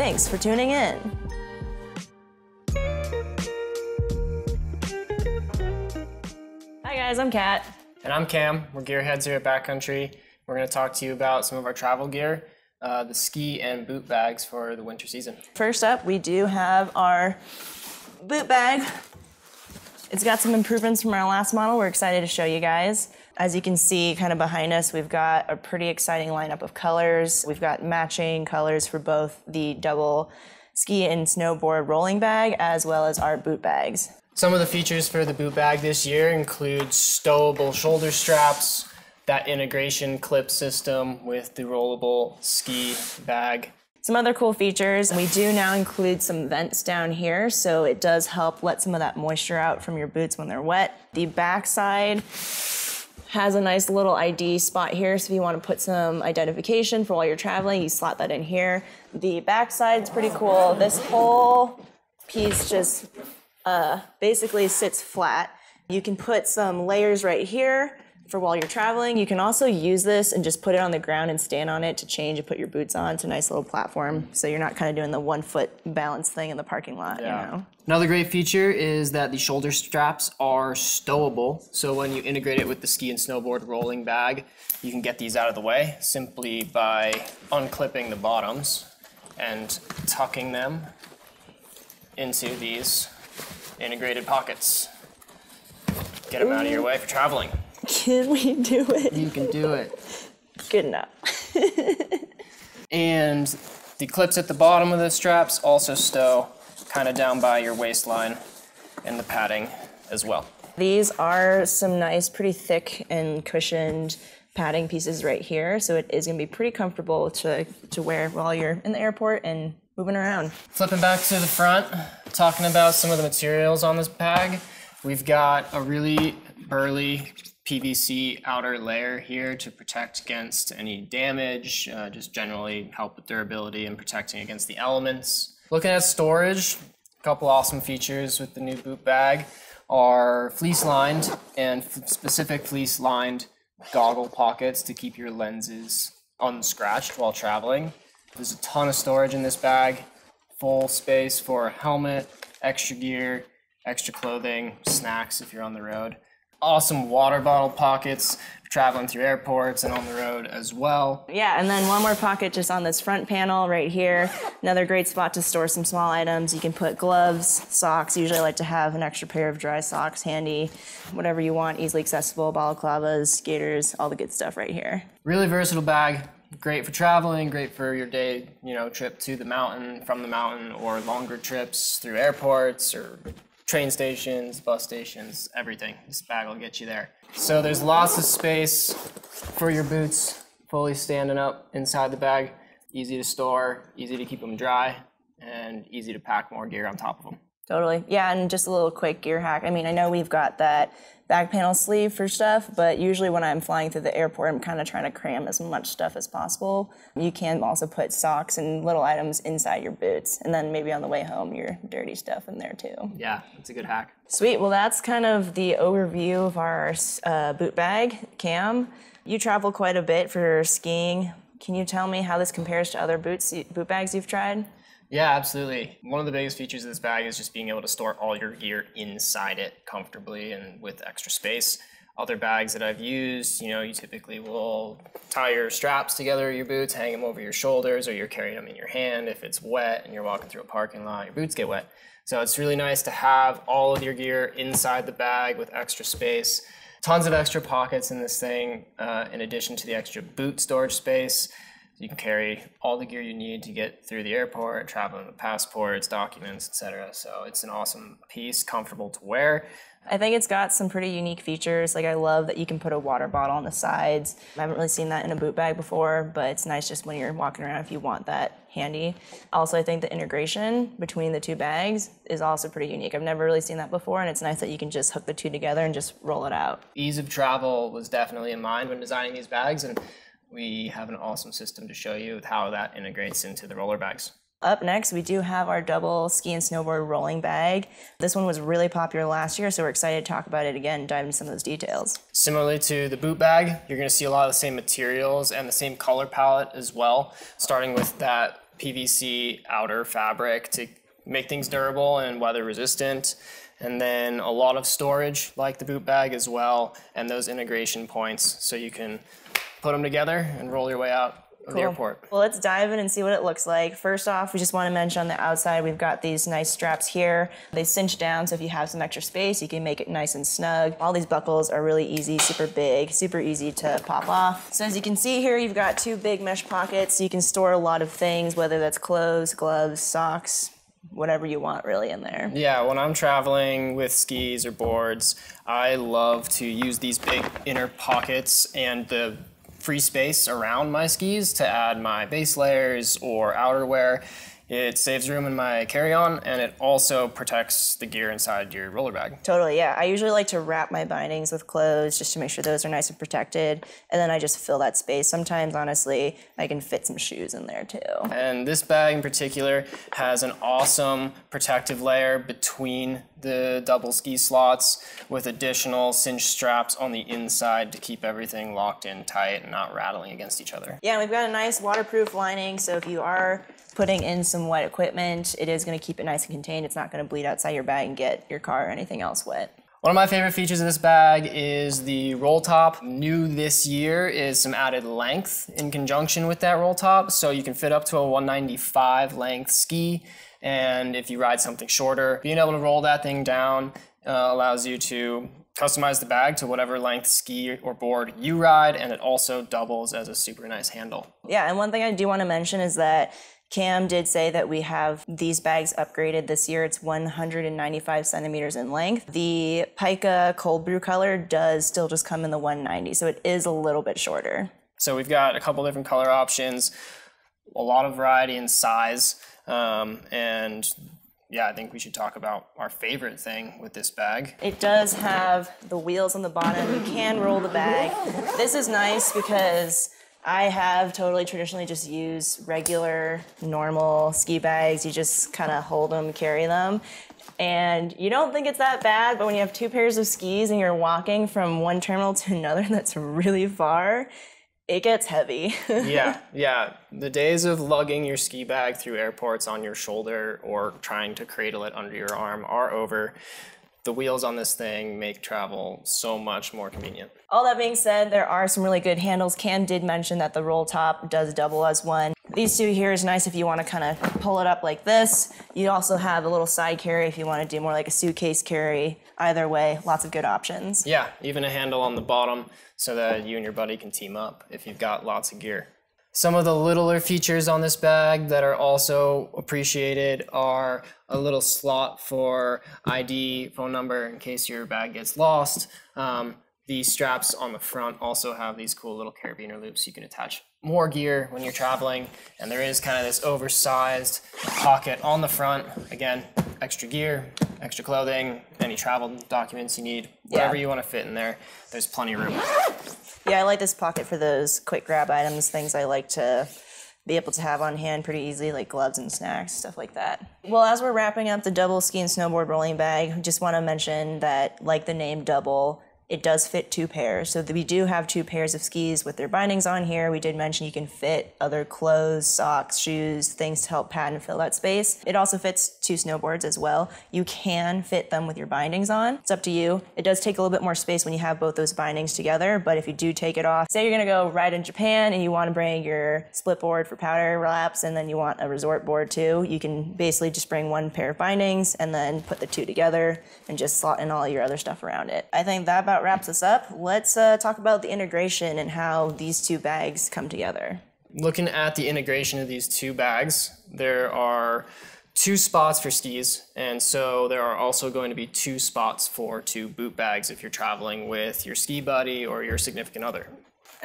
Thanks for tuning in. Hi guys, I'm Kat. And I'm Cam. We're gearheads here at Backcountry. We're going to talk to you about some of our travel gear, the ski and boot bags for the winter season. First up, we do have our boot bag. It's got some improvements from our last model. We're excited to show you guys. As you can see kind of behind us, we've got a pretty exciting lineup of colors. We've got matching colors for both the double ski and snowboard rolling bag as well as our boot bags. Some of the features for the boot bag this year include stowable shoulder straps, that integration clip system with the rollable ski bag. Some other cool features, we do now include some vents down here, so it does help let some of that moisture out from your boots when they're wet. The backside has a nice little ID spot here, so if you want to put some identification for while you're traveling, you slot that in here. The backside is pretty cool. This whole piece just basically sits flat. You can put some layers right here for while you're traveling. You can also use this and just put it on the ground and stand on it to change and put your boots on. It's a nice little platform, so you're not kind of doing the 1 foot balance thing in the parking lot, you know. Another great feature is that the shoulder straps are stowable, so when you integrate it with the ski and snowboard rolling bag, you can get these out of the way simply by unclipping the bottoms and tucking them into these integrated pockets. Get them out of your way for traveling. Can we do it? You can do it. Good enough. And the clips at the bottom of the straps also stow kind of down by your waistline and the padding as well. These are some nice, pretty thick and cushioned padding pieces right here, so it is going to be pretty comfortable to wear while you're in the airport and moving around. Flipping back to the front, talking about some of the materials on this bag, we've got a really burly PVC outer layer here to protect against any damage, just generally help with durability and protecting against the elements. Looking at storage, a couple awesome features with the new boot bag are fleece lined and specific fleece lined goggle pockets to keep your lenses unscratched while traveling. There's a ton of storage in this bag, full space for a helmet, extra gear, extra clothing, snacks if you're on the road. Awesome water bottle pockets, traveling through airports and on the road as well. Yeah, and then one more pocket just on this front panel right here. Another great spot to store some small items. You can put gloves, socks. Usually I like to have an extra pair of dry socks handy. Whatever you want, easily accessible, balaclavas, skaters, all the good stuff right here. Really versatile bag. Great for traveling, great for your day, you know, trip to the mountain, from the mountain, or longer trips through airports or train stations, bus stations, everything. This bag will get you there. So there's lots of space for your boots, fully standing up inside the bag. Easy to store, easy to keep them dry, and easy to pack more gear on top of them. Totally. Yeah, and just a little quick gear hack. I mean, I know we've got that back panel sleeve for stuff, but usually when I'm flying through the airport, I'm kind of trying to cram as much stuff as possible. You can also put socks and little items inside your boots, and then maybe on the way home, your dirty stuff in there too. Yeah, that's a good hack. Sweet. Well, that's kind of the overview of our boot bag. Cam, you travel quite a bit for skiing. Can you tell me how this compares to other boot bags you've tried? Yeah, absolutely. One of the biggest features of this bag is just being able to store all your gear inside it comfortably and with extra space. Other bags that I've used, you know, you typically will tie your straps together, your boots, hang them over your shoulders, or you're carrying them in your hand. If it's wet and you're walking through a parking lot, your boots get wet. So it's really nice to have all of your gear inside the bag with extra space. Tons of extra pockets in this thing, in addition to the extra boot storage space. You can carry all the gear you need to get through the airport, traveling with passports, documents, etc. So it's an awesome piece, comfortable to wear. I think it's got some pretty unique features. Like I love that you can put a water bottle on the sides. I haven't really seen that in a boot bag before, but it's nice just when you're walking around if you want that handy. Also, I think the integration between the two bags is also pretty unique. I've never really seen that before, and it's nice that you can just hook the two together and just roll it out. Ease of travel was definitely in mind when designing these bags, and we have an awesome system to show you how that integrates into the roller bags. Up next, we do have our double ski and snowboard rolling bag. This one was really popular last year, so we're excited to talk about it again and dive into some of those details. Similarly to the boot bag, you're going to see a lot of the same materials and the same color palette as well, starting with that PVC outer fabric to make things durable and weather resistant, and then a lot of storage like the boot bag as well, and those integration points so you can put them together and roll your way out of the airport. Well, let's dive in and see what it looks like. First off, we just want to mention on the outside we've got these nice straps here. They cinch down, so if you have some extra space you can make it nice and snug. All these buckles are really easy, super big, super easy to pop off. So as you can see here, you've got two big mesh pockets, so you can store a lot of things, whether that's clothes, gloves, socks, whatever you want really in there. Yeah, when I'm traveling with skis or boards, I love to use these big inner pockets and the free space around my skis to add my base layers or outerwear. It saves room in my carry-on, and it also protects the gear inside your roller bag. Totally, yeah. I usually like to wrap my bindings with clothes just to make sure those are nice and protected, and then I just fill that space. Sometimes, honestly, I can fit some shoes in there too. And this bag in particular has an awesome protective layer between the double ski slots with additional cinch straps on the inside to keep everything locked in tight and not rattling against each other. Yeah, we've got a nice waterproof lining, so if you are putting in some wet equipment, it is going to keep it nice and contained. It's not going to bleed outside your bag and get your car or anything else wet. One of my favorite features of this bag is the roll top. New this year is some added length in conjunction with that roll top, so you can fit up to a 195 length ski, and if you ride something shorter, being able to roll that thing down allows you to customize the bag to whatever length ski or board you ride, and it also doubles as a super nice handle. Yeah, and one thing I do want to mention is that Cam did say that we have these bags upgraded this year. It's 195 centimeters in length. The Pika cold brew color does still just come in the 190, so it is a little bit shorter. So we've got a couple different color options, a lot of variety in size, and yeah, I think we should talk about our favorite thing with this bag. It does have the wheels on the bottom. You can roll the bag. This is nice because I have totally traditionally just used regular, normal ski bags. You just kind of hold them, carry them. And you don't think it's that bad, but when you have two pairs of skis and you're walking from one terminal to another that's really far, it gets heavy. Yeah. The days of lugging your ski bag through airports on your shoulder or trying to cradle it under your arm are over. The wheels on this thing make travel so much more convenient. All that being said, there are some really good handles. Cam did mention that the roll top does double as one. These two here is nice if you want to kind of pull it up like this. You also have a little side carry if you want to do more like a suitcase carry. Either way, lots of good options. Yeah, even a handle on the bottom so that you and your buddy can team up if you've got lots of gear. Some of the littler features on this bag that are also appreciated are a little slot for ID, phone number, in case your bag gets lost. The straps on the front also have these cool little carabiner loops. You can attach more gear when you're traveling, and there is kind of this oversized pocket on the front. Again, extra gear, extra clothing, any travel documents you need, whatever you want to fit in there, there's plenty of room. Yeah, I like this pocket for those quick grab items, things I like to be able to have on hand pretty easily, like gloves and snacks, stuff like that. Well, as we're wrapping up the double ski and snowboard rolling bag, I just want to mention that, like the name double, it does fit two pairs. So we do have two pairs of skis with their bindings on here. We did mention you can fit other clothes, socks, shoes, things to help pad and fill that space. It also fits two snowboards as well. You can fit them with your bindings on. It's up to you. It does take a little bit more space when you have both those bindings together, but if you do take it off, say you're gonna go ride in Japan and you wanna bring your split board for powder laps, and then you want a resort board too, you can basically just bring one pair of bindings and then put the two together and just slot in all your other stuff around it. I think that about wraps us up. Let's talk about the integration and how these two bags come together. Looking at the integration of these two bags, there are two spots for skis, and so there are also going to be two spots for two boot bags if you're traveling with your ski buddy or your significant other.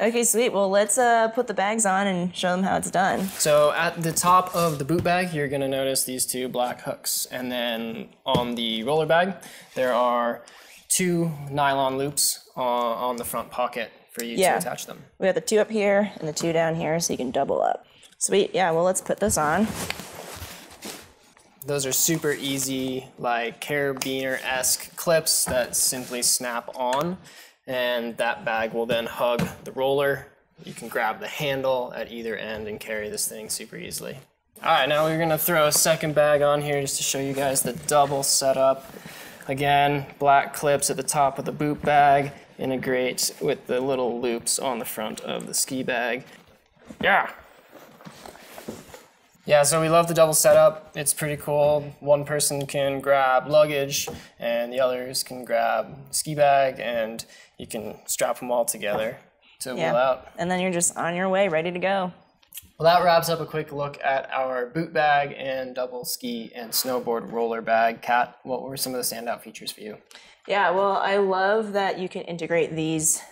Okay, sweet. Well, let's put the bags on and show them how it's done. So at the top of the boot bag, you're going to notice these two black hooks, and then on the roller bag, there are two nylon loops on the front pocket for you to attach them. We have the two up here and the two down here, so you can double up. Sweet, yeah, well, let's put this on. Those are super easy, like carabiner-esque clips that simply snap on, and that bag will then hug the roller. You can grab the handle at either end and carry this thing super easily. All right, now we're gonna throw a second bag on here just to show you guys the double setup. Again, black clips at the top of the boot bag integrate with the little loops on the front of the ski bag. Yeah. Yeah, so we love the double setup. It's pretty cool. One person can grab luggage and the others can grab ski bag, and you can strap them all together to wheel out. And then you're just on your way, ready to go. Well, that wraps up a quick look at our boot bag and double ski and snowboard roller bag. Kat, what were some of the standout features for you? Yeah, well, I love that you can integrate these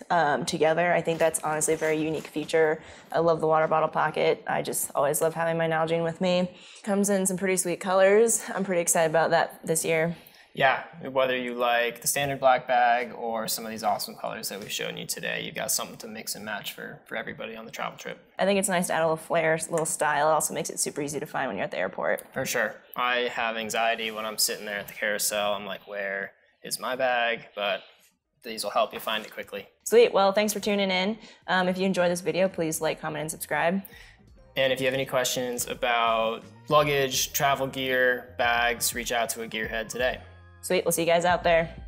together. I think that's honestly a very unique feature. I love the water bottle pocket. I just always love having my Nalgene with me. Comes in some pretty sweet colors. I'm pretty excited about that this year. Yeah, whether you like the standard black bag or some of these awesome colors that we've shown you today, you've got something to mix and match for everybody on the travel trip. I think it's nice to add a little flair, a little style. It also makes it super easy to find when you're at the airport. For sure. I have anxiety when I'm sitting there at the carousel. I'm like, where is my bag? But these will help you find it quickly. Sweet. Well, thanks for tuning in. If you enjoyed this video, please like, comment, and subscribe. And if you have any questions about luggage, travel gear, bags, reach out to a gearhead today. Sweet, we'll see you guys out there.